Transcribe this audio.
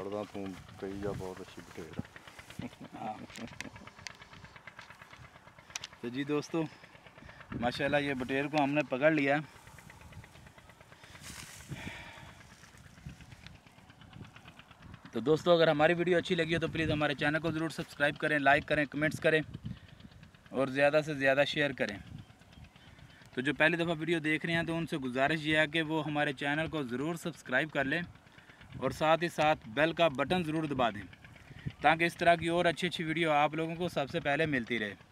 छड़दा तू कही जा बहुत अच्छी बटेर। तो जी दोस्तों माशाल्लाह ये बटेर को हमने पकड़ लिया। तो दोस्तों अगर हमारी वीडियो अच्छी लगी हो तो प्लीज़ हमारे चैनल को ज़रूर सब्सक्राइब करें, लाइक करें, कमेंट्स करें और ज़्यादा से ज़्यादा शेयर करें। तो जो पहली दफ़ा वीडियो देख रहे हैं तो उनसे गुजारिश ये है कि वो हमारे चैनल को ज़रूर सब्सक्राइब कर लें और साथ ही साथ बेल का बटन ज़रूर दबा दें ताकि इस तरह की और अच्छी अच्छी वीडियो आप लोगों को सबसे पहले मिलती रहे।